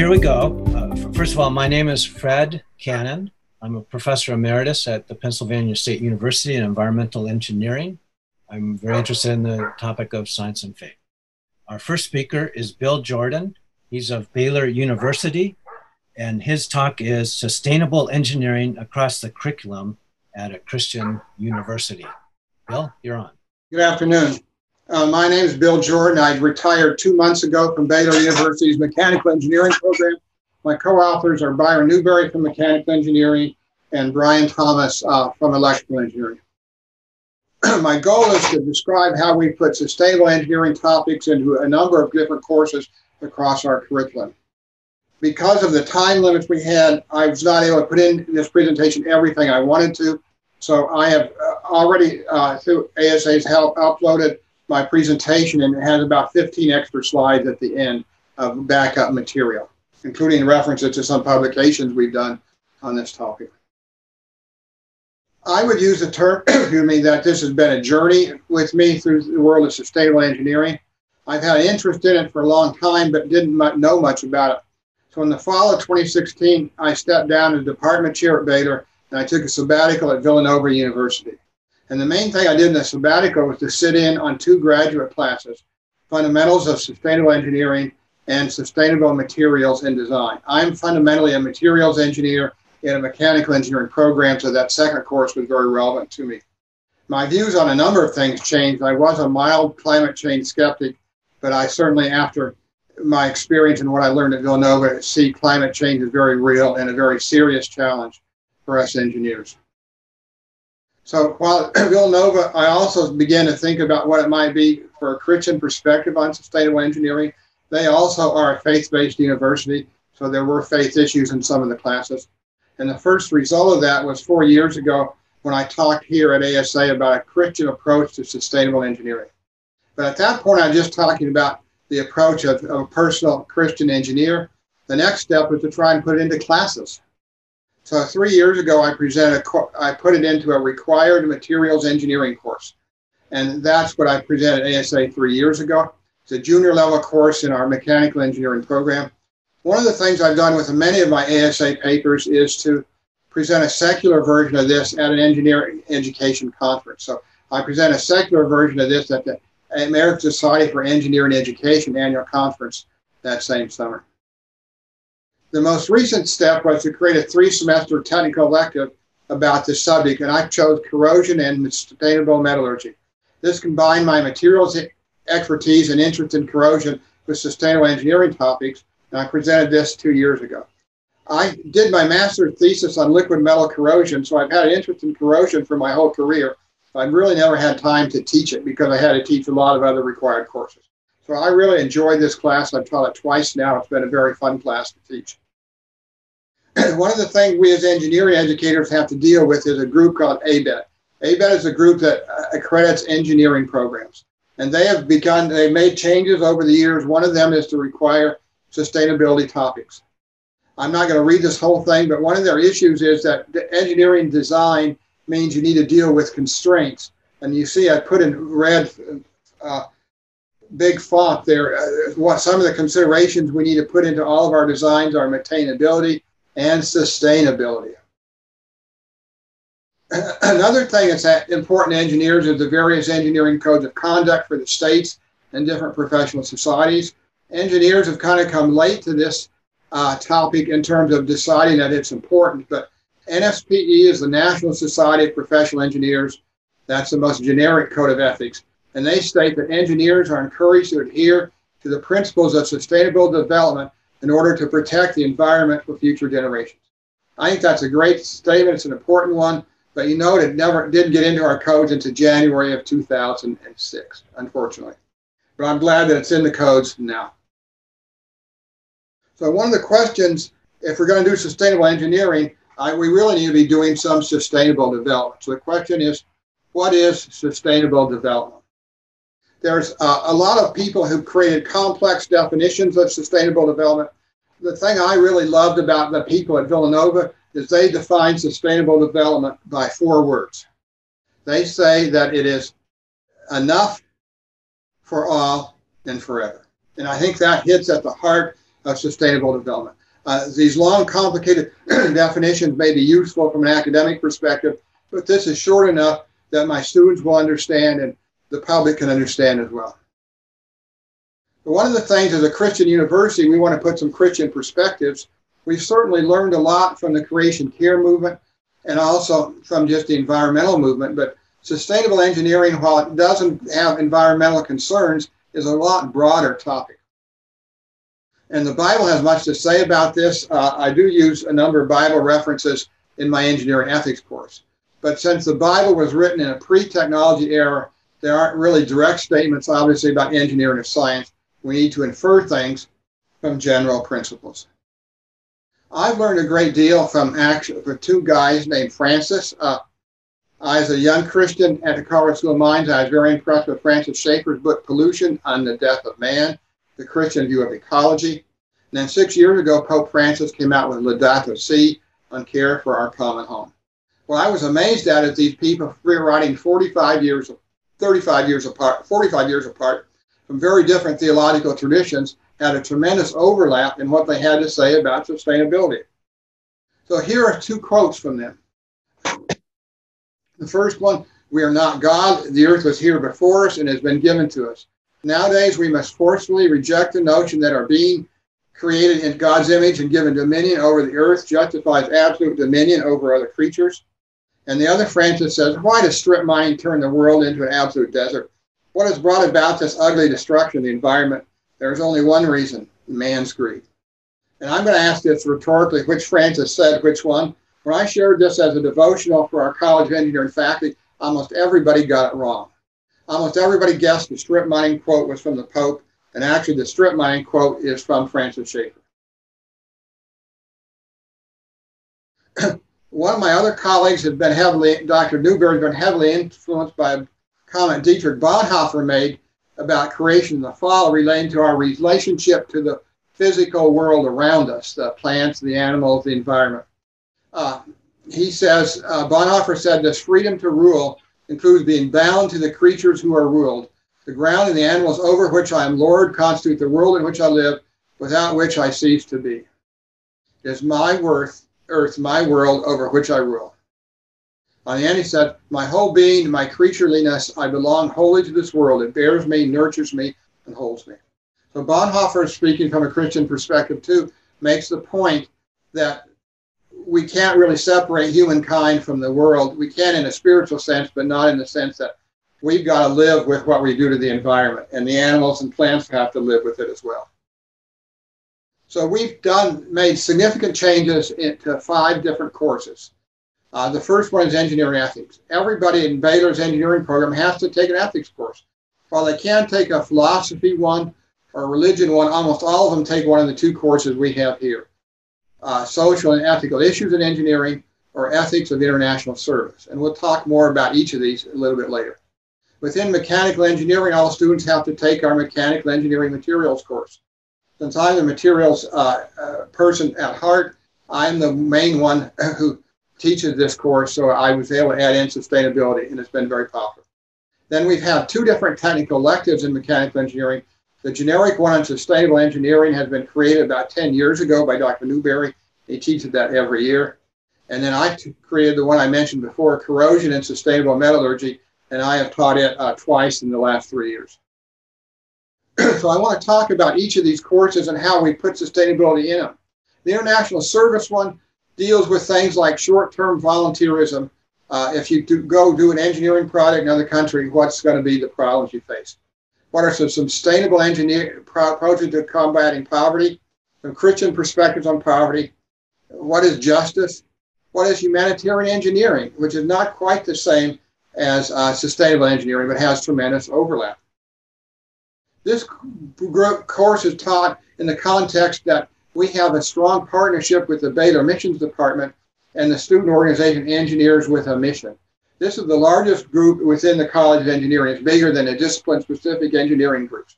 here we go. First of all, my name is Fred Cannon. I'm a professor emeritus at the Pennsylvania State University in environmental engineering. I'm very interested in the topic of science and faith. Our first speaker is Bill Jordan. He's of Baylor University, and his talk is Sustainable Engineering Across the Curriculum at a Christian University. Bill, you're on. Good afternoon. My name is Bill Jordan. I retired 2 months ago from Baylor University's mechanical engineering program. My co-authors are Byron Newberry from mechanical engineering and Brian Thomas from electrical engineering. My goal is to describe how we put sustainable engineering topics into a number of different courses across our curriculum. Because of the time limits we had, I was not able to put in this presentation everything I wanted to. So I have already, through ASA's help, uploaded my presentation, and it has about 15 extra slides at the end of backup material, including references to some publications we've done on this topic. I would use the term, that this has been a journey with me through the world of sustainable engineering. I've had an interest in it for a long time, but didn't know much about it. So in the fall of 2016, I stepped down as department chair at Baylor, and I took a sabbatical at Villanova University. And the main thing I did in the sabbatical was to sit in on 2 graduate classes, Fundamentals of Sustainable Engineering and Sustainable Materials and Design. I'm fundamentally a materials engineer in a mechanical engineering program, so that second course was very relevant to me. My views on a number of things changed. I was a mild climate change skeptic, but I certainly, after my experience and what I learned at Villanova, see climate change is very real and a very serious challenge for us engineers. So while at Villanova, I also began to think about what it might be for a Christian perspective on sustainable engineering. They also are a faith-based university, so there were faith issues in some of the classes. And the first result of that was 4 years ago when I talked here at ASA about a Christian approach to sustainable engineering. But at that point, I was just talking about the approach of a personal Christian engineer. The next step was to try and put it into classes. So 3 years ago, I presented I put it into a required materials engineering course. And that's what I presented at ASA 3 years ago. It's a junior level course in our mechanical engineering program. One of the things I've done with many of my ASA papers is to present a secular version of this at an engineering education conference. So I present a secular version of this at the American Society for Engineering Education annual conference that same summer. The most recent step was to create a 3-semester technical elective about this subject, and I chose corrosion and sustainable metallurgy. This combined my materials expertise and interest in corrosion with sustainable engineering topics, and I presented this 2 years ago. I did my master's thesis on liquid metal corrosion, so I've had an interest in corrosion for my whole career. I've really never had time to teach it because I had to teach a lot of other required courses. So I really enjoyed this class. I've taught it twice now. It's been a very fun class to teach. One of the things we as engineering educators have to deal with is a group called ABET. ABET is a group that accredits engineering programs. And they have begun, they made changes over the years. One of them is to require sustainability topics. I'm not going to read this whole thing, but one of their issues is that engineering design means you need to deal with constraints. And you see I put in red big font there what some of the considerations we need to put into all of our designs are maintainability and sustainability. Another thing that's important to engineers is the various engineering codes of conduct for the states and different professional societies. Engineers have kind of come late to this topic in terms of deciding that it's important, but NSPE is the National Society of Professional Engineers. That's the most generic code of ethics. And they state that engineers are encouraged to adhere to the principles of sustainable development in order to protect the environment for future generations. I think that's a great statement. It's an important one. But you know, it never did get into our codes until January of 2006, unfortunately. But I'm glad that it's in the codes now. So one of the questions, if we're going to do sustainable engineering, we really need to be doing some sustainable development. So the question is, what is sustainable development? There's a lot of people who created complex definitions of sustainable development. The thing I really loved about the people at Villanova is they define sustainable development by 4 words. They say that it is enough for all and forever. And I think that hits at the heart of sustainable development. These long, complicated definitions may be useful from an academic perspective, but this is short enough that my students will understand and the public can understand as well. But one of the things as a Christian university, we want to put some Christian perspectives. We've certainly learned a lot from the creation care movement and also from just the environmental movement, but sustainable engineering, while it doesn't have environmental concerns, is a lot broader topic. And the Bible has much to say about this. I do use a number of Bible references in my engineering ethics course. But since the Bible was written in a pre-technology era, there aren't really direct statements, obviously, about engineering or science. We need to infer things from general principles. I've learned a great deal from two guys named Francis. As a young Christian at the Colorado School of Mines, I was very impressed with Francis Schaeffer's book, Pollution on the Death of Man, The Christian View of Ecology. And then 6 years ago, Pope Francis came out with Laudato Si on care for our common home. What I was amazed at is these people writing 45 years apart from very different theological traditions had a tremendous overlap in what they had to say about sustainability. So here are two quotes from them. The first one, we are not God. The earth was here before us and has been given to us. Nowadays, we must forcefully reject the notion that our being created in God's image and given dominion over the earth justifies absolute dominion over other creatures. And the other, Francis, says, why does strip mining turn the world into an absolute desert? What has brought about this ugly destruction of the environment? There is only one reason, man's greed. And I'm going to ask this rhetorically, which Francis said which one. When I shared this as a devotional for our College of Engineering faculty, almost everybody got it wrong. Almost everybody guessed the strip mining quote was from the Pope, and actually the strip mining quote is from Francis Schaeffer. One of my other colleagues had been heavily, Dr. Newberry, had been heavily influenced by a comment Dietrich Bonhoeffer made about creation in the fall relating to our relationship to the physical world around us, the plants, the animals, the environment. He says, Bonhoeffer said, this freedom to rule includes being bound to the creatures who are ruled. The ground and the animals over which I am Lord constitute the world in which I live, without which I cease to be. It is my earth, my world over which I rule. On the end, he said, my whole being, my creatureliness, I belong wholly to this world. It bears me, nurtures me, and holds me. So Bonhoeffer, speaking from a Christian perspective too, makes the point that we can't really separate humankind from the world. We can in a spiritual sense, but not in the sense that we've got to live with what we do to the environment, and the animals and plants have to live with it as well. So we've made significant changes into 5 different courses. The first one is engineering ethics. Everybody in Baylor's engineering program has to take an ethics course. While they can take a philosophy one or a religion one, almost all of them take one of the 2 courses we have here. Social and ethical issues in engineering, or ethics of international service. And we'll talk more about each of these a little bit later. Within mechanical engineering, all students have to take our mechanical engineering materials course. Since I'm the materials person at heart, I'm the main one who teaches this course, so I was able to add in sustainability, and it's been very popular. Then we've had 2 different technical electives in mechanical engineering. The generic one on sustainable engineering has been created about 10 years ago by Dr. Newberry. He teaches that every year. And then I created the one I mentioned before, corrosion and sustainable metallurgy, and I have taught it twice in the last 3 years. So I want to talk about each of these courses and how we put sustainability in them. The international service one deals with things like short-term volunteerism. If you go do an engineering project in another country, what's going to be the problems you face? What are some sustainable engineering approaches to combating poverty? Some Christian perspectives on poverty? What is justice? What is humanitarian engineering, which is not quite the same as sustainable engineering, but has tremendous overlap. This course is taught in the context that we have a strong partnership with the Baylor Missions Department and the student organization Engineers with a Mission. This is the largest group within the College of Engineering. It's bigger than the discipline-specific engineering groups.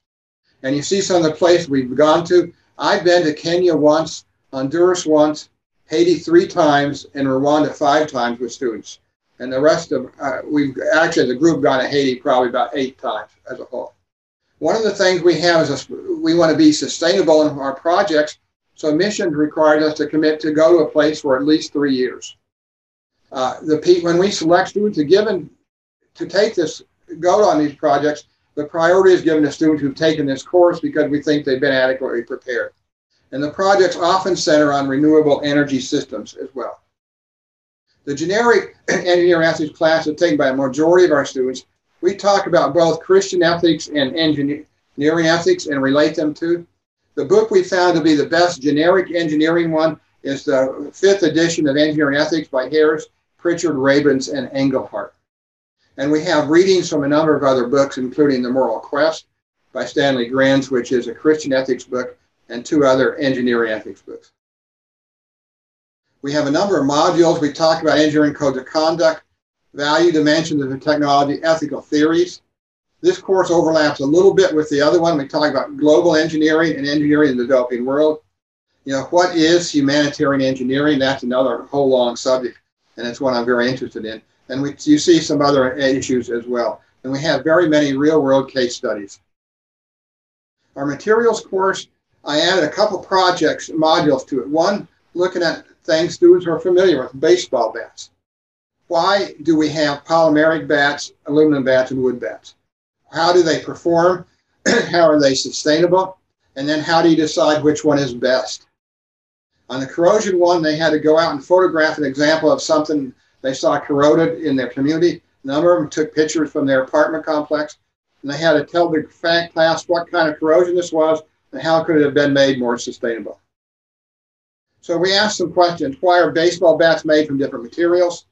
And you see some of the places we've gone to. I've been to Kenya once, Honduras once, Haiti 3 times, and Rwanda 5 times with students. And the rest of, we've actually, the group gone to Haiti probably about 8 times as a whole. One of the things we have is we want to be sustainable in our projects, so emissions requires us to commit to go to a place for at least 3 years. When we select students to take this, go on these projects, the priority is given to students who've taken this course because we think they've been adequately prepared. And the projects often center on renewable energy systems as well. The generic engineering ethics class is taken by a majority of our students. We talk about both Christian ethics and engineering ethics and relate them to. The book we found to be the best generic engineering one is the 5th edition of Engineering Ethics by Harris, Pritchard, Rabins, and Engelhart. And we have readings from a number of other books, including The Moral Quest by Stanley Grins, which is a Christian ethics book, and 2 other engineering ethics books. We have a number of modules. We talk about engineering codes of conduct, value dimensions of technology, ethical theories. This course overlaps a little bit with the other one. We talk about global engineering and engineering in the developing world. You know, what is humanitarian engineering? That's another whole long subject, and it's one I'm very interested in. And you see some other issues as well. And we have very many real-world case studies. Our materials course, I added a couple projects, modules to it. One, looking at things students are familiar with, baseball bats. Why do we have polymeric bats, aluminum bats, and wood bats? How do they perform? How are they sustainable? And then how do you decide which one is best? On the corrosion one, they had to go out and photograph an example of something they saw corroded in their community. A number of them took pictures from their apartment complex, and they had to tell the class what kind of corrosion this was and how could it have been made more sustainable. So we asked some questions. Why are baseball bats made from different materials?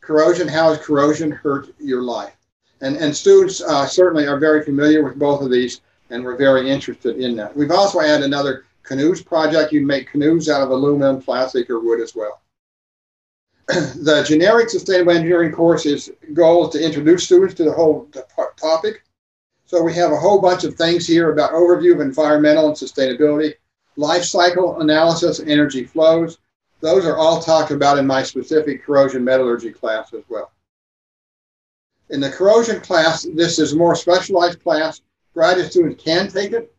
Corrosion, how does corrosion hurt your life? And students certainly are very familiar with both of these, and we're very interested in that. We've also added another canoes project. You can make canoes out of aluminum, plastic, or wood as well. The generic sustainable engineering course is goal to introduce students to the whole topic. So we have a whole bunch of things here about overview of environmental and sustainability, life cycle analysis, energy flows. Those are all talked about in my specific corrosion metallurgy class as well. In the corrosion class, this is a more specialized class. Graduate students can take it.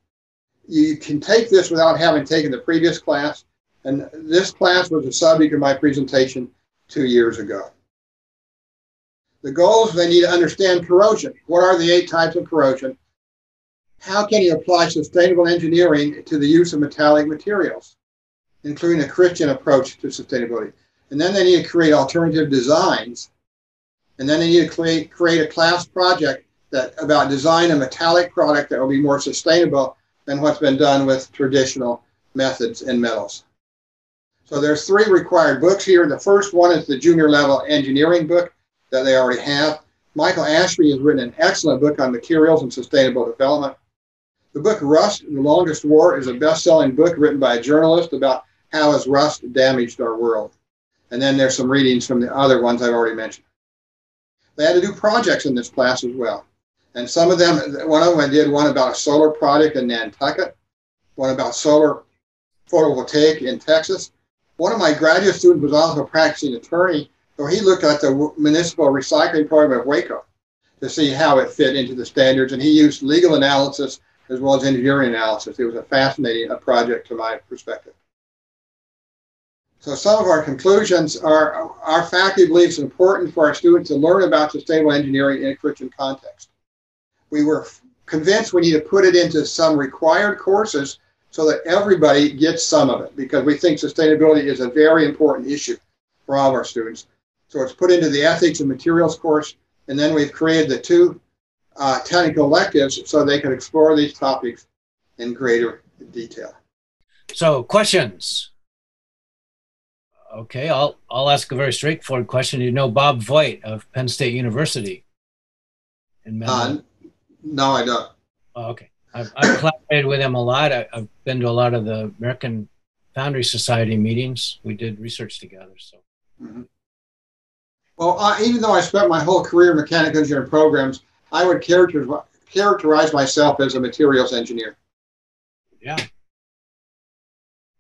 You can take this without having taken the previous class. And this class was the subject of my presentation 2 years ago. The goals, they need to understand corrosion. What are the 8 types of corrosion? How can you apply sustainable engineering to the use of metallic materials, including a Christian approach to sustainability? And then they need to create alternative designs. And then they need to create a class project about design a metallic product that will be more sustainable than what's been done with traditional methods and metals. So there's 3 required books here. The first one is the junior level engineering book that they already have. Michael Ashby has written an excellent book on materials and sustainable development. The book Rust and the Longest War is a best-selling book written by a journalist about how has rust damaged our world. And then there's some readings from the other ones I've already mentioned. They had to do projects in this class as well. And some of them, one of them I did one about a solar project in Nantucket, one about solar photovoltaic in Texas. One of my graduate students was also a practicing attorney, so he looked at the municipal recycling program of Waco to see how it fit into the standards, and he used legal analysis as well as engineering analysis. It was a fascinating project to my perspective. So some of our conclusions are, our faculty believes it's important for our students to learn about sustainable engineering in a Christian context. We were convinced we need to put it into some required courses so that everybody gets some of it, because we think sustainability is a very important issue for all of our students. So it's put into the ethics and materials course, and then we've created the 2 technical electives so they can explore these topics in greater detail. So questions. Okay, I'll ask a very straightforward question. You know Bob Voigt of Penn State University in Maryland? No, I don't. Oh, okay. I've collaborated with him a lot. I've been to a lot of the American Foundry Society meetings. We did research together. So, Well, even though I spent my whole career in mechanical engineering programs, I would characterize myself as a materials engineer. Yeah.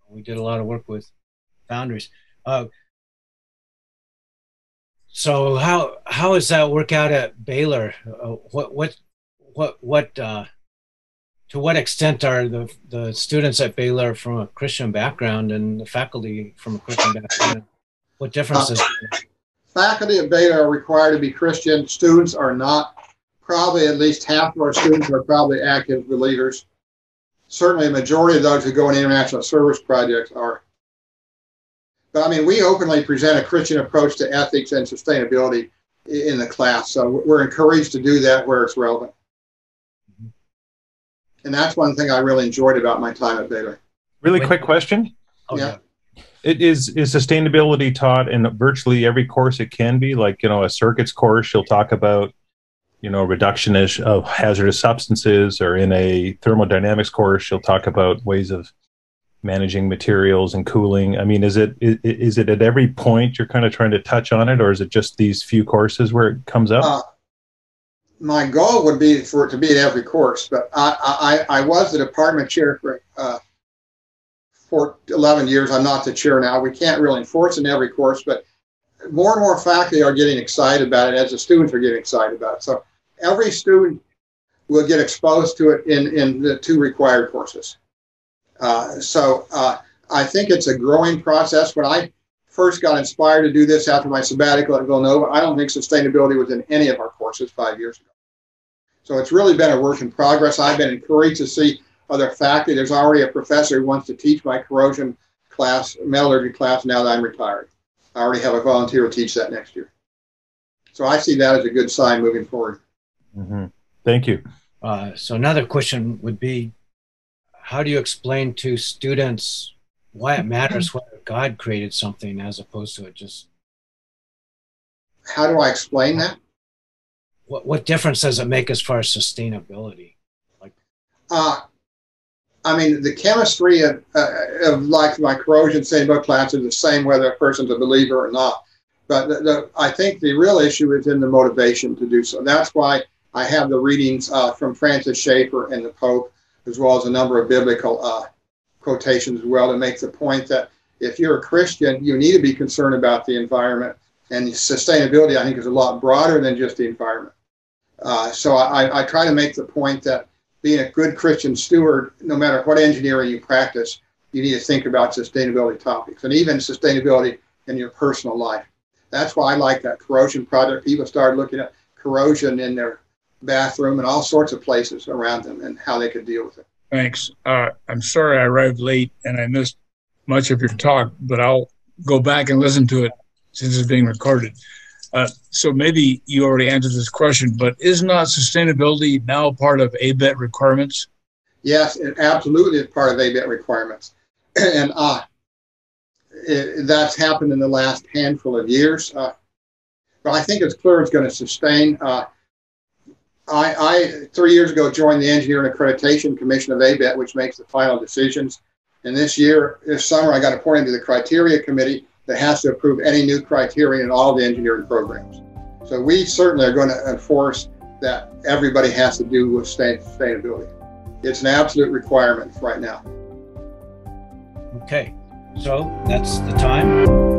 We did a lot of work with foundries. So how does that work out at Baylor? What to what extent are the students at Baylor from a Christian background and the faculty from a Christian background? What differences? Faculty at Baylor are required to be Christian. Students are not. Probably at least half of our students are probably active believers. Certainly a majority of those who go in international service projects are. But I mean, we openly present a Christian approach to ethics and sustainability in the class. So we're encouraged to do that where it's relevant. And that's one thing I really enjoyed about my time at Baylor. Really quick question. Yeah. It is sustainability taught in virtually every course it can be? Like, you know, a circuits course, you'll talk about, you know, reduction of hazardous substances, or in a thermodynamics course, you'll talk about ways of managing materials and cooling. I mean, is it at every point you're kind of trying to touch on it, or is it just these few courses where it comes up? My goal would be for it to be in every course, but I was the department chair for 11 years. I'm not the chair now. We can't really enforce it in every course, but more and more faculty are getting excited about it as the students are getting excited about it. So every student will get exposed to it in the two required courses. So I think it's a growing process. When I first got inspired to do this after my sabbatical at Villanova, I don't think sustainability was in any of our courses 5 years ago. So it's really been a work in progress. I've been encouraged to see other faculty. There's already a professor who wants to teach my corrosion class, metallurgy class, now that I'm retired. I already have a volunteer who teach that next year. So I see that as a good sign moving forward. Mm-hmm. Thank you. So another question would be, how do you explain to students why it matters whether God created something as opposed to it just... How do I explain that? What difference does it make as far as sustainability? Like, I mean, the chemistry of like my corrosion sustainability class is the same whether a person's a believer or not. But I think the real issue is in the motivation to do so. That's why I have the readings from Francis Schaeffer and the Pope, as well as a number of biblical quotations as well, to make the point that if you're a Christian, you need to be concerned about the environment. And sustainability, I think, is a lot broader than just the environment. So I try to make the point that being a good Christian steward, no matter what engineering you practice, you need to think about sustainability topics, and even sustainability in your personal life. That's why I like that corrosion project. People started looking at corrosion in their bathroom and all sorts of places around them and how they could deal with it. Thanks. I'm sorry I arrived late and I missed much of your talk, but I'll go back and listen to it since it's being recorded. So maybe you already answered this question, but is not sustainability now part of ABET requirements? Yes, it absolutely is part of ABET requirements. And that's happened in the last handful of years. But I think it's clear it's going to sustain. I 3 years ago, joined the Engineering Accreditation Commission of ABET, which makes the final decisions. And this summer, I got appointed to the criteria committee that has to approve any new criteria in all the engineering programs. So we certainly are going to enforce that everybody has to do with sustainability. It's an absolute requirement right now. Okay, so that's the time.